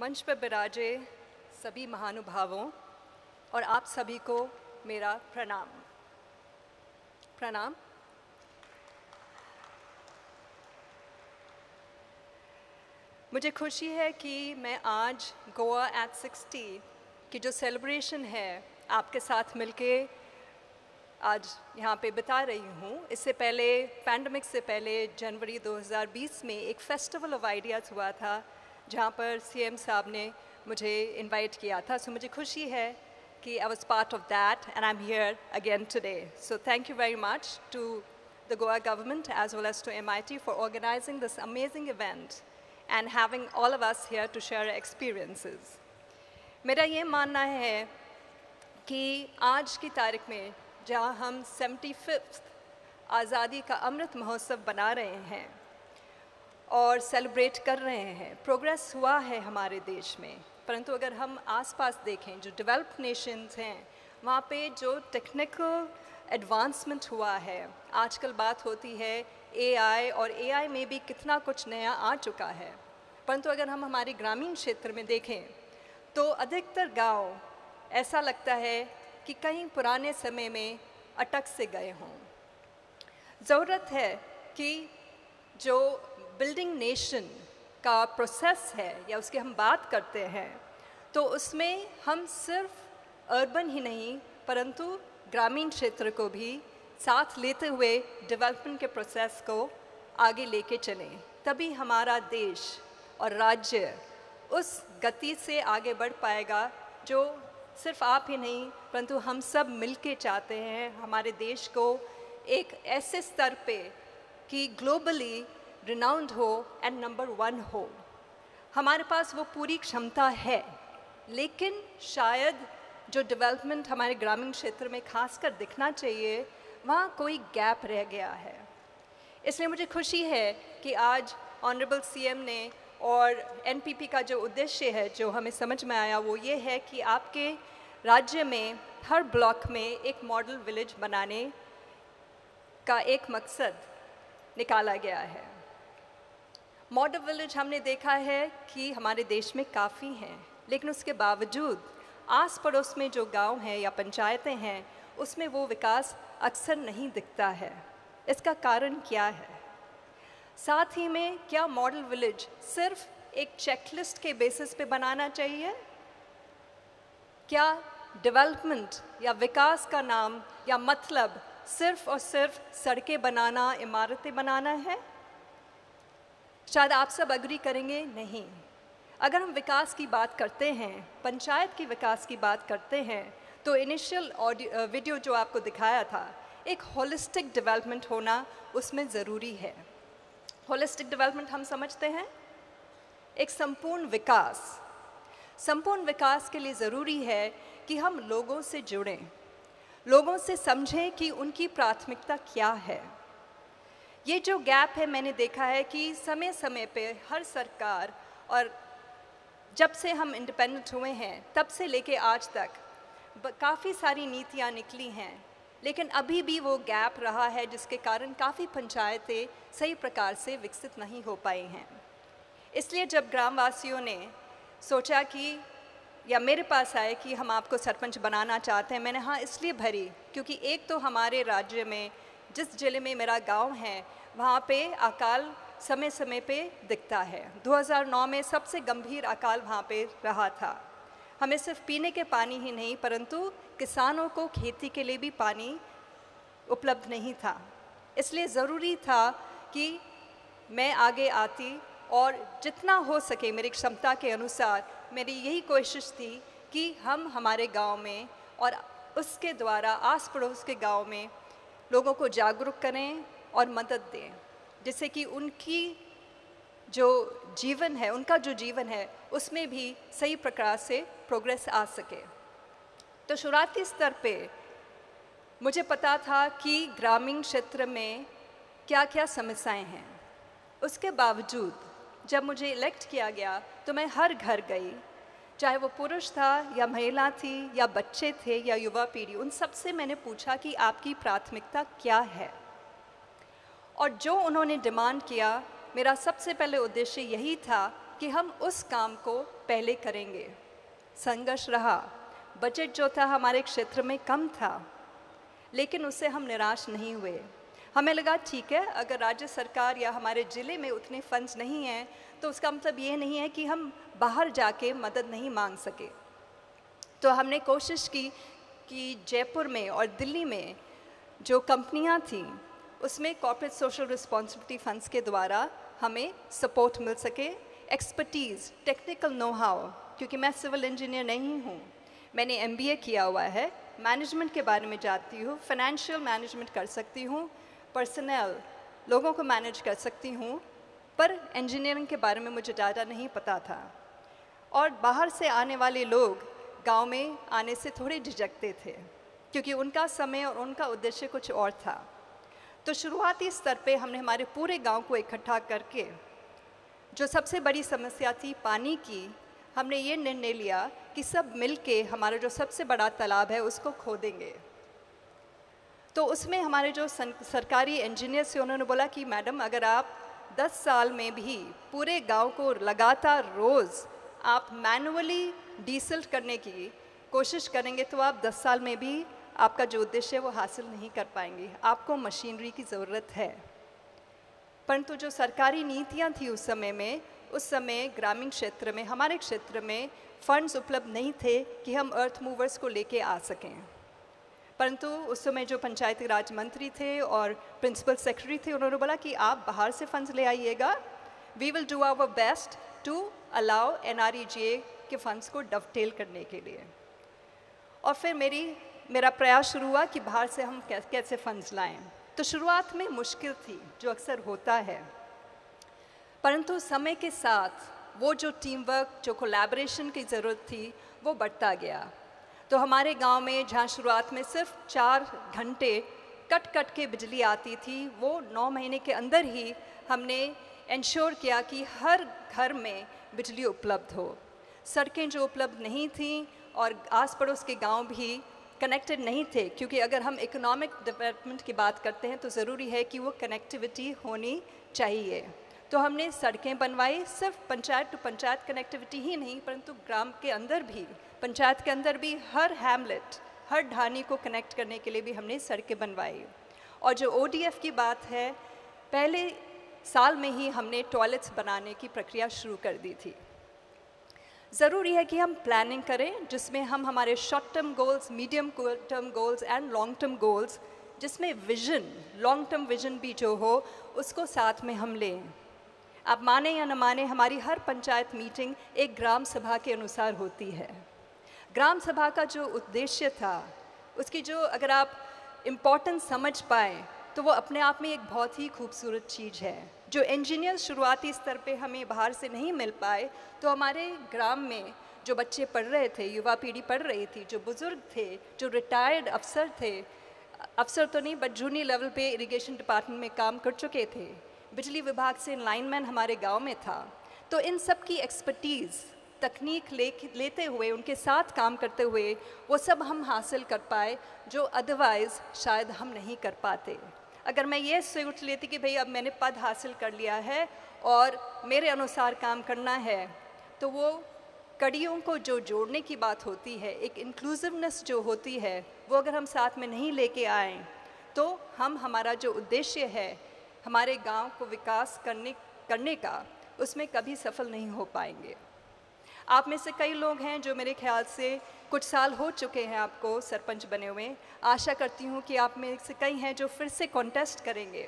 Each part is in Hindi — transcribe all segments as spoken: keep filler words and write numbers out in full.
मंच पर बिराजे सभी महानुभावों और आप सभी को मेरा प्रणाम प्रणाम। मुझे खुशी है कि मैं आज गोवा एट सिक्सटी की जो सेलिब्रेशन है आपके साथ मिलके आज यहाँ पे बता रही हूँ। इससे पहले पैंडमिक से पहले जनवरी दो हज़ार बीस में एक फेस्टिवल ऑफ आइडियाज़ हुआ था जहाँ पर सीएम साहब ने मुझे इनवाइट किया था। सो so, मुझे खुशी है कि I was part of that and I am here again today. So thank you very much to the Goa government as well as to M I T for organising this amazing event and having all of us here to share experiences. मेरा ये मानना है कि आज की तारीख में जहाँ हम सेवेंटी फिफ्थ आज़ादी का अमृत महोत्सव बना रहे हैं और सेलिब्रेट कर रहे हैं, प्रोग्रेस हुआ है हमारे देश में, परंतु अगर हम आसपास देखें जो डेवलप्ड नेशंस हैं वहाँ पे जो टेक्निकल एडवांसमेंट हुआ है, आजकल बात होती है ए आई और ए आई में भी कितना कुछ नया आ चुका है, परंतु अगर हम हमारे ग्रामीण क्षेत्र में देखें तो अधिकतर गांव ऐसा लगता है कि कहीं पुराने समय में अटक से गए हों। ज़रूरत है कि जो बिल्डिंग नेशन का प्रोसेस है या उसकी हम बात करते हैं तो उसमें हम सिर्फ अर्बन ही नहीं परंतु ग्रामीण क्षेत्र को भी साथ लेते हुए डेवलपमेंट के प्रोसेस को आगे लेके चलें, तभी हमारा देश और राज्य उस गति से आगे बढ़ पाएगा जो सिर्फ आप ही नहीं परंतु हम सब मिलके चाहते हैं हमारे देश को एक ऐसे स्तर पे कि ग्लोबली रिनाउंड हो एंड नंबर वन हो। हमारे पास वो पूरी क्षमता है, लेकिन शायद जो डेवलपमेंट हमारे ग्रामीण क्षेत्र में खासकर दिखना चाहिए वहाँ कोई गैप रह गया है। इसलिए मुझे खुशी है कि आज ऑनरेबल सीएम ने और एन पी पी का जो उद्देश्य है जो हमें समझ में आया वो ये है कि आपके राज्य में हर ब्लॉक में एक मॉडल विलेज बनाने का एक मकसद निकाला गया है। मॉडल विलेज हमने देखा है कि हमारे देश में काफ़ी हैं, लेकिन उसके बावजूद आस पड़ोस में जो गांव हैं या पंचायतें हैं उसमें वो विकास अक्सर नहीं दिखता है। इसका कारण क्या है? साथ ही में क्या मॉडल विलेज सिर्फ एक चेकलिस्ट के बेसिस पे बनाना चाहिए? क्या डेवलपमेंट या विकास का नाम या मतलब सिर्फ और सिर्फ सड़कें बनाना, इमारतें बनाना है? शायद आप सब अग्री करेंगे नहीं। अगर हम विकास की बात करते हैं, पंचायत की विकास की बात करते हैं, तो इनिशियल ऑडियो वीडियो जो आपको दिखाया था, एक होलिस्टिक डेवलपमेंट होना उसमें ज़रूरी है। होलिस्टिक डेवलपमेंट हम समझते हैं एक संपूर्ण विकास। संपूर्ण विकास के लिए ज़रूरी है कि हम लोगों से जुड़ें, लोगों से समझें कि उनकी प्राथमिकता क्या है। ये जो गैप है मैंने देखा है कि समय समय पे हर सरकार और जब से हम इंडिपेंडेंट हुए हैं तब से लेके आज तक काफ़ी सारी नीतियाँ निकली हैं, लेकिन अभी भी वो गैप रहा है जिसके कारण काफ़ी पंचायतें सही प्रकार से विकसित नहीं हो पाई हैं। इसलिए जब ग्रामवासियों ने सोचा कि या मेरे पास आए कि हम आपको सरपंच बनाना चाहते हैं, मैंने हाँ इसलिए भरी क्योंकि एक तो हमारे राज्य में जिस जिले में मेरा गांव है वहाँ पे अकाल समय समय पे दिखता है। दो हज़ार नौ में सबसे गंभीर अकाल वहाँ पे रहा था। हमें सिर्फ पीने के पानी ही नहीं परंतु किसानों को खेती के लिए भी पानी उपलब्ध नहीं था। इसलिए ज़रूरी था कि मैं आगे आती और जितना हो सके मेरी क्षमता के अनुसार मेरी यही कोशिश थी कि हम हमारे गाँव में और उसके द्वारा आस पड़ोस के गाँव में लोगों को जागरूक करें और मदद दें, जिससे कि उनकी जो जीवन है उनका जो जीवन है उसमें भी सही प्रकार से प्रोग्रेस आ सके। तो शुरुआती स्तर पे मुझे पता था कि ग्रामीण क्षेत्र में क्या क्या समस्याएं हैं। उसके बावजूद जब मुझे इलेक्ट किया गया तो मैं हर घर गई, चाहे वो पुरुष था या महिला थी या बच्चे थे या युवा पीढ़ी, उन सब से मैंने पूछा कि आपकी प्राथमिकता क्या है। और जो उन्होंने डिमांड किया, मेरा सबसे पहले उद्देश्य यही था कि हम उस काम को पहले करेंगे। संघर्ष रहा, बजट जो था हमारे क्षेत्र में कम था, लेकिन उससे हम निराश नहीं हुए। हमें लगा ठीक है, अगर राज्य सरकार या हमारे ज़िले में उतने फंड्स नहीं हैं तो उसका मतलब ये नहीं है कि हम बाहर जाके मदद नहीं मांग सके। तो हमने कोशिश की कि जयपुर में और दिल्ली में जो कंपनियां थीं उसमें कॉर्पोरेट सोशल रिस्पॉन्सिबिलिटी फंड्स के द्वारा हमें सपोर्ट मिल सके, एक्सपर्टीज़, टेक्निकल नो हाउ, क्योंकि मैं सिविल इंजीनियर नहीं हूँ, मैंने एमबीए किया हुआ है, मैनेजमेंट के बारे में जानती हूँ, फाइनेंशियल मैनेजमेंट कर सकती हूँ, पर्सनल लोगों को मैनेज कर सकती हूँ, पर इंजीनियरिंग के बारे में मुझे डाटा नहीं पता था। और बाहर से आने वाले लोग गांव में आने से थोड़े झिझकते थे क्योंकि उनका समय और उनका उद्देश्य कुछ और था। तो शुरुआती स्तर पे हमने हमारे पूरे गांव को इकट्ठा करके, जो सबसे बड़ी समस्या थी पानी की, हमने ये निर्णय लिया कि सब मिलके हमारा जो सबसे बड़ा तालाब है उसको खोदेंगे। तो उसमें हमारे जो सरकारी इंजीनियर्स थे उन्होंने बोला कि मैडम, अगर आप दस साल में भी पूरे गांव को लगातार रोज़ आप मैनुअली डीसिल्ट करने की कोशिश करेंगे तो आप दस साल में भी आपका जो उद्देश्य है वो हासिल नहीं कर पाएंगे, आपको मशीनरी की ज़रूरत है। परंतु जो सरकारी नीतियाँ थी उस समय में, उस समय ग्रामीण क्षेत्र में, हमारे क्षेत्र में फंड्स उपलब्ध नहीं थे कि हम अर्थ मूवर्स को लेके आ सकें। परंतु उस समय जो पंचायती राज मंत्री थे और प्रिंसिपल सेक्रेटरी थे उन्होंने बोला कि आप बाहर से फंड्स ले आइएगा, we will do our best to allow NREGA के फंड्स को डवटेल करने के लिए। और फिर मेरी मेरा प्रयास शुरू हुआ कि बाहर से हम कैसे फंड्स लाएं। तो शुरुआत में मुश्किल थी, जो अक्सर होता है, परंतु समय के साथ वो जो टीम वर्क, जो कोलैबोरेशन की ज़रूरत थी वो बढ़ता गया। तो हमारे गांव में जहाँ शुरुआत में सिर्फ चार घंटे कट कट के बिजली आती थी, वो नौ महीने के अंदर ही हमने इंश्योर किया कि हर घर में बिजली उपलब्ध हो। सड़कें जो उपलब्ध नहीं थीं और आस पड़ोस के गाँव भी कनेक्टेड नहीं थे, क्योंकि अगर हम इकोनॉमिक डेवलपमेंट की बात करते हैं तो ज़रूरी है कि वो कनेक्टिविटी होनी चाहिए। तो हमने सड़कें बनवाई, सिर्फ पंचायत टू पंचायत कनेक्टिविटी ही नहीं परंतु ग्राम के अंदर भी, पंचायत के अंदर भी हर हैमलेट, हर ढाणी को कनेक्ट करने के लिए भी हमने सड़कें बनवाई। और जो ओडीएफ की बात है, पहले साल में ही हमने टॉयलेट्स बनाने की प्रक्रिया शुरू कर दी थी। ज़रूरी है कि हम प्लानिंग करें जिसमें हम हमारे short term goals, medium term goals and long term goals, जिसमें विजन, लॉन्ग टर्म विजन भी जो हो उसको साथ में हम लें। आप माने या न माने, हमारी हर पंचायत मीटिंग एक ग्राम सभा के अनुसार होती है। ग्राम सभा का जो उद्देश्य था, उसकी जो अगर आप इम्पोर्टेंस समझ पाए तो वो अपने आप में एक बहुत ही खूबसूरत चीज़ है। जो इंजीनियर शुरुआती स्तर पे हमें बाहर से नहीं मिल पाए, तो हमारे ग्राम में जो बच्चे पढ़ रहे थे, युवा पीढ़ी पढ़ रही थी, जो बुज़ुर्ग थे, जो रिटायर्ड अफसर थे, अफसर तो नहीं बट जूनियर लेवल पे इरिगेशन डिपार्टमेंट में काम कर चुके थे, बिजली विभाग से लाइनमैन हमारे गाँव में था, तो इन सब की एक्सपर्टीज़, तकनीक ले लेते हुए, उनके साथ काम करते हुए वो सब हम हासिल कर पाए जो अदरवाइज़ शायद हम नहीं कर पाते। अगर मैं ये सोच लेती कि भाई अब मैंने पद हासिल कर लिया है और मेरे अनुसार काम करना है, तो वो कड़ियों को जो जोड़ने की बात होती है, एक इंक्लूसिवनेस जो होती है, वो अगर हम साथ में नहीं लेके आए तो हम हमारा जो उद्देश्य है हमारे गांव को विकास करने करने का, उसमें कभी सफल नहीं हो पाएंगे। आप में से कई लोग हैं जो मेरे ख्याल से कुछ साल हो चुके हैं आपको सरपंच बने हुए। आशा करती हूँ कि आप में से कई हैं जो फिर से कॉन्टेस्ट करेंगे।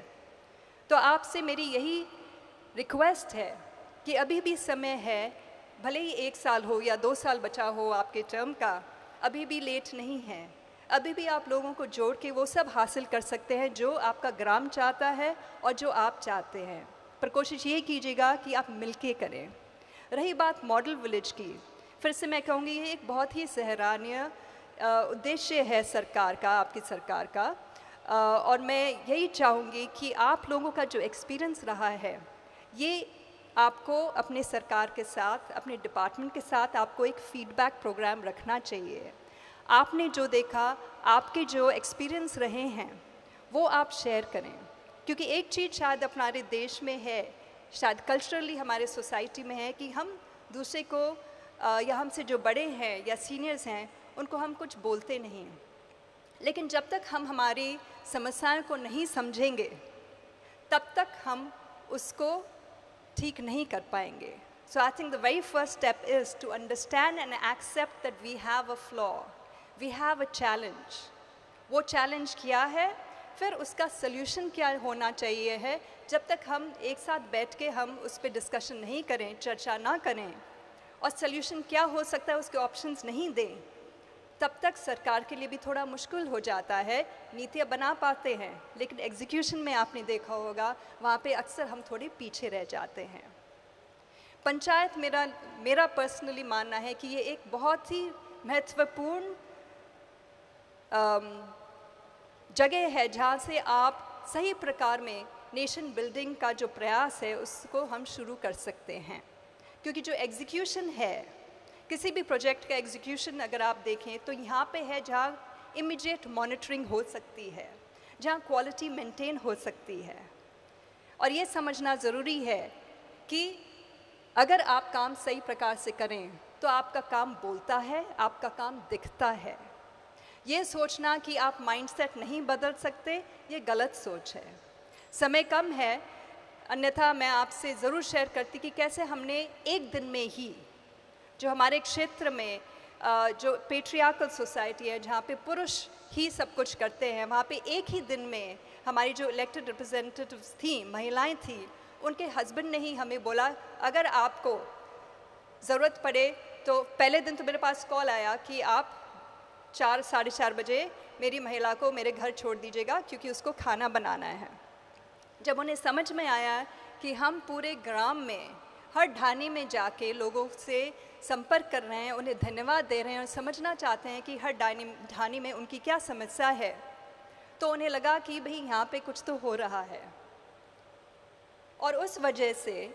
तो आपसे मेरी यही रिक्वेस्ट है कि अभी भी समय है, भले ही एक साल हो या दो साल बचा हो आपके टर्म का, अभी भी लेट नहीं है। अभी भी आप लोगों को जोड़ के वो सब हासिल कर सकते हैं जो आपका ग्राम चाहता है और जो आप चाहते हैं, पर कोशिश ये कीजिएगा कि आप मिल के करें। रही बात मॉडल विलेज की, फिर से मैं कहूँगी ये एक बहुत ही सराहनीय उद्देश्य है सरकार का, आपकी सरकार का, आ, और मैं यही चाहूँगी कि आप लोगों का जो एक्सपीरियंस रहा है ये आपको अपने सरकार के साथ, अपने डिपार्टमेंट के साथ आपको एक फीडबैक प्रोग्राम रखना चाहिए। आपने जो देखा, आपके जो एक्सपीरियंस रहे हैं, वो आप शेयर करें, क्योंकि एक चीज़ शायद अपनारे देश में है शायद कल्चरली हमारे सोसाइटी में है कि हम दूसरे को या हमसे जो बड़े हैं या सीनियर्स हैं उनको हम कुछ बोलते नहीं हैं। लेकिन जब तक हम हमारी समस्याओं को नहीं समझेंगे तब तक हम उसको ठीक नहीं कर पाएंगे। So I think the very first step is to understand and accept that we have a flaw, we have a challenge. वो challenge क्या है, फिर उसका solution क्या होना चाहिए है। जब तक हम एक साथ बैठ के हम उस पर discussion नहीं करें, चर्चा ना करें और solution क्या हो सकता है उसके options नहीं दें, तब तक सरकार के लिए भी थोड़ा मुश्किल हो जाता है। नीतियाँ बना पाते हैं लेकिन execution में आपने देखा होगा वहाँ पे अक्सर हम थोड़े पीछे रह जाते हैं। पंचायत मेरा मेरा पर्सनली मानना है कि ये एक बहुत ही महत्वपूर्ण जगह है जहाँ से आप सही प्रकार में नेशन बिल्डिंग का जो प्रयास है उसको हम शुरू कर सकते हैं, क्योंकि जो एग्जीक्यूशन है किसी भी प्रोजेक्ट का एग्जीक्यूशन अगर आप देखें तो यहाँ पे है जहाँ इमीडिएट मॉनिटरिंग हो सकती है, जहाँ क्वालिटी मेंटेन हो सकती है। और ये समझना ज़रूरी है कि अगर आप काम सही प्रकार से करें तो आपका काम बोलता है, आपका काम दिखता है। ये सोचना कि आप माइंडसेट नहीं बदल सकते ये गलत सोच है। समय कम है, अन्यथा मैं आपसे ज़रूर शेयर करती कि कैसे हमने एक दिन में ही जो हमारे क्षेत्र में जो पेट्रियार्कल सोसाइटी है जहाँ पे पुरुष ही सब कुछ करते हैं, वहाँ पे एक ही दिन में हमारी जो इलेक्टेड रिप्रेजेंटेटिव्स थी, महिलाएँ थीं, उनके हस्बैंड ने ही हमें बोला अगर आपको ज़रूरत पड़े तो पहले दिन तो मेरे पास कॉल आया कि आप चार साढ़े चार बजे मेरी महिला को मेरे घर छोड़ दीजिएगा क्योंकि उसको खाना बनाना है। जब उन्हें समझ में आया कि हम पूरे ग्राम में हर ढाने में जाके लोगों से संपर्क कर रहे हैं, उन्हें धन्यवाद दे रहे हैं और समझना चाहते हैं कि हर ढाने ढाने में उनकी क्या समस्या है, तो उन्हें लगा कि भाई यहाँ पर कुछ तो हो रहा है। और उस वजह से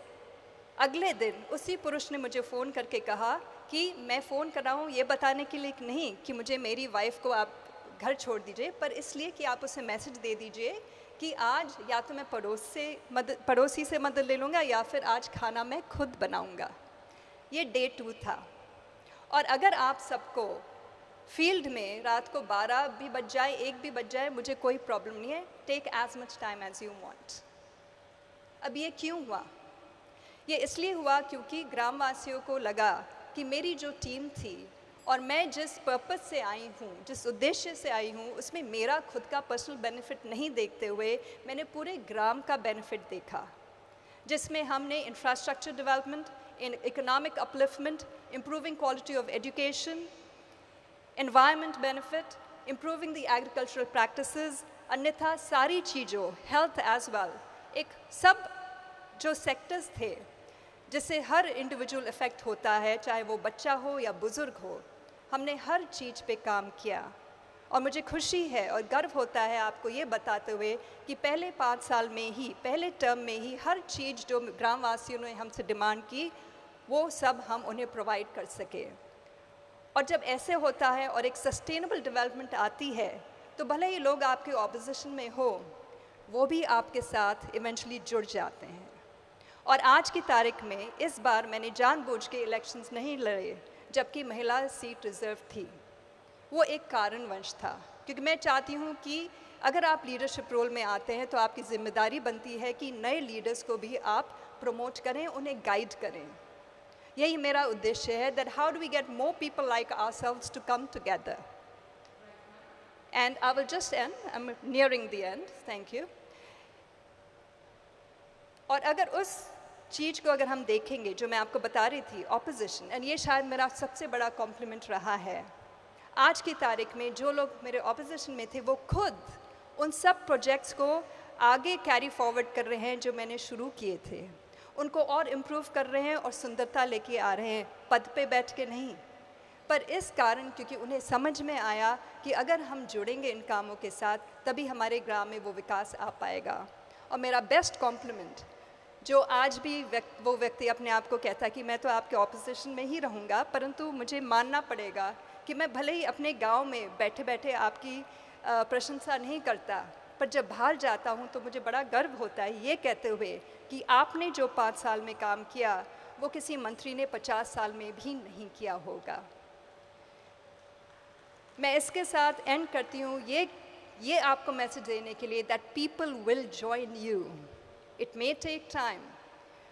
अगले दिन उसी पुरुष ने मुझे फ़ोन करके कहा कि मैं फ़ोन कर रहा हूँ ये बताने के लिए नहीं कि मुझे मेरी वाइफ को आप घर छोड़ दीजिए, पर इसलिए कि आप उसे मैसेज दे दीजिए कि आज या तो मैं पड़ोस से मदद पड़ोसी से मदद ले लूँगा या फिर आज खाना मैं खुद बनाऊँगा। ये डे टू था। और अगर आप सबको फील्ड में रात को बारह भी बज जाए, एक भी बज जाए, मुझे कोई प्रॉब्लम नहीं है, take as much time as you want. अब ये क्यों हुआ? ये इसलिए हुआ क्योंकि ग्रामवासियों को लगा कि मेरी जो टीम थी और मैं जिस पर्पस से आई हूँ, जिस उद्देश्य से आई हूँ, उसमें मेरा खुद का पर्सनल बेनिफिट नहीं देखते हुए मैंने पूरे ग्राम का बेनिफिट देखा, जिसमें हमने infrastructure development, in economic upliftment, improving quality of education, environment benefit, improving the agricultural practices, अन्यथा सारी चीज़ों, हेल्थ एज वेल, एक सब जो सेक्टर्स थे जिससे हर इंडिविजुअल इफ़ेक्ट होता है, चाहे वो बच्चा हो या बुज़ुर्ग हो, हमने हर चीज़ पे काम किया। और मुझे खुशी है और गर्व होता है आपको ये बताते हुए कि पहले पाँच साल में ही, पहले टर्म में ही हर चीज़ जो ग्रामवासियों ने हमसे डिमांड की वो सब हम उन्हें प्रोवाइड कर सके। और जब ऐसे होता है और एक सस्टेनेबल डेवलपमेंट आती है तो भले ही लोग आपके ऑपोजिशन में हो वो भी आपके साथ इवेंचुअली जुड़ जाते हैं। और आज की तारीख में इस बार मैंने जानबूझ के इलेक्शंस नहीं लड़े, जबकि महिला सीट रिजर्व थी, वो एक कारणवश था, क्योंकि मैं चाहती हूँ कि अगर आप लीडरशिप रोल में आते हैं तो आपकी जिम्मेदारी बनती है कि नए लीडर्स को भी आप प्रमोट करें, उन्हें गाइड करें। यही मेरा उद्देश्य है, that how do we get more people like ourselves to come together. And I will just end. I'm nearing the end. Thank you. और अगर उस चीज़ को अगर हम देखेंगे जो मैं आपको बता रही थी, ऑपोजिशन, एंड ये शायद मेरा सबसे बड़ा कॉम्प्लीमेंट रहा है, आज की तारीख में जो लोग मेरे ऑपोजिशन में थे वो खुद उन सब प्रोजेक्ट्स को आगे कैरी फॉरवर्ड कर रहे हैं जो मैंने शुरू किए थे, उनको और इम्प्रूव कर रहे हैं और सुंदरता लेके आ रहे हैं, पद पे बैठ के नहीं, पर इस कारण क्योंकि उन्हें समझ में आया कि अगर हम जुड़ेंगे इन कामों के साथ तभी हमारे ग्राम में वो विकास आ पाएगा। और मेरा बेस्ट कॉम्प्लीमेंट जो आज भी व्यक्त, वो व्यक्ति अपने आप को कहता है कि मैं तो आपके ऑपोजिशन में ही रहूँगा, परंतु मुझे मानना पड़ेगा कि मैं भले ही अपने गांव में बैठे बैठे आपकी प्रशंसा नहीं करता, पर जब बाहर जाता हूँ तो मुझे बड़ा गर्व होता है ये कहते हुए कि आपने जो पाँच साल में काम किया वो किसी मंत्री ने पचास साल में भी नहीं किया होगा। मैं इसके साथ एंड करती हूँ ये ये आपको मैसेज देने के लिए that people will join you, it may take time,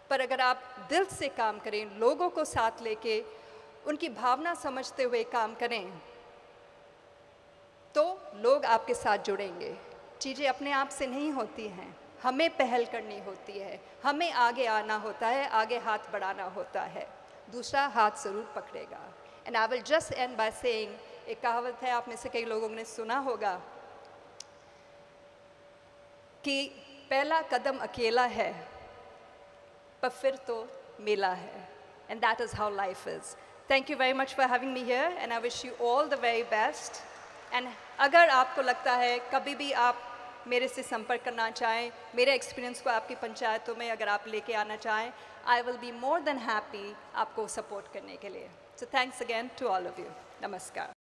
पर अगर आप दिल से काम करें, लोगों को साथ लेके उनकी भावना समझते हुए काम करें तो लोग आपके साथ जुड़ेंगे। चीज़ें अपने आप से नहीं होती हैं, हमें पहल करनी होती है, हमें आगे आना होता है, आगे हाथ बढ़ाना होता है, दूसरा हाथ ज़रूर पकड़ेगा। And I will just end by saying, एक कहावत है, आप में से कई लोगों ने सुना होगा कि पहला कदम अकेला है पर फिर तो मेला है। And that is how life is. Thank you very much for having me here and I wish you all the very best. And अगर आपको लगता है कभी भी आप मेरे से संपर्क करना चाहें, मेरे एक्सपीरियंस को आपकी पंचायतों में अगर आप लेके आना चाहें, I will be more than happy आपको सपोर्ट करने के लिए। So thanks again to all of you. नमस्कार।